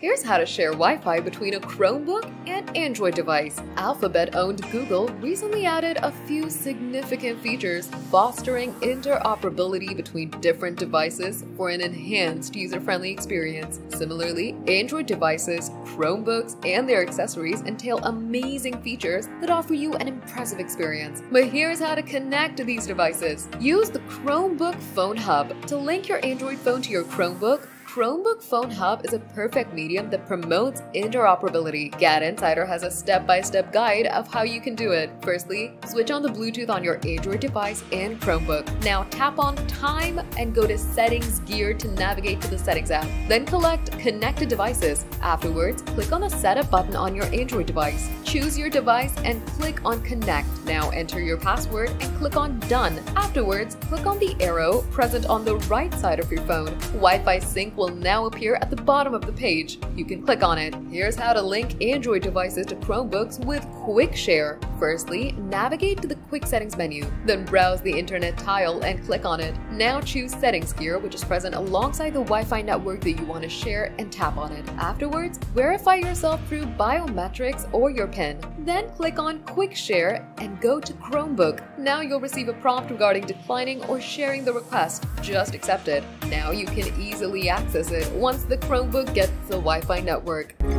Here's how to share Wi-Fi between a Chromebook and Android device. Alphabet-owned Google recently added a few significant features, fostering interoperability between different devices for an enhanced user-friendly experience. Similarly, Android devices, Chromebooks, and their accessories entail amazing features that offer you an impressive experience. But here's how to connect to these devices. Use the Chromebook Phone Hub to link your Android phone to your Chromebook. Chromebook Phone Hub is a perfect medium that promotes interoperability. Gad Insider has a step-by-step guide of how you can do it. Firstly, switch on the Bluetooth on your Android device and Chromebook. Now tap on Time and go to Settings gear to navigate to the Settings app. Then select Connected Devices. Afterwards, click on the Setup button on your Android device. Choose your device and click on Connect. Now enter your password and click on Done. Afterwards, click on the arrow present on the right side of your phone. Wi-Fi sync will now appear at the bottom of the page. You can click on it. Here's how to link Android devices to Chromebooks with Quick Share. Firstly, navigate to the Quick Settings menu, then browse the internet tile and click on it. Now choose Settings gear, which is present alongside the Wi-Fi network that you want to share, and tap on it. Afterwards, verify yourself through biometrics or your PIN. Then click on Quick Share and go to Chromebook. Now you'll receive a prompt regarding declining or sharing the request. Just accept it. Now you can easily access it once the Chromebook gets the Wi-Fi network.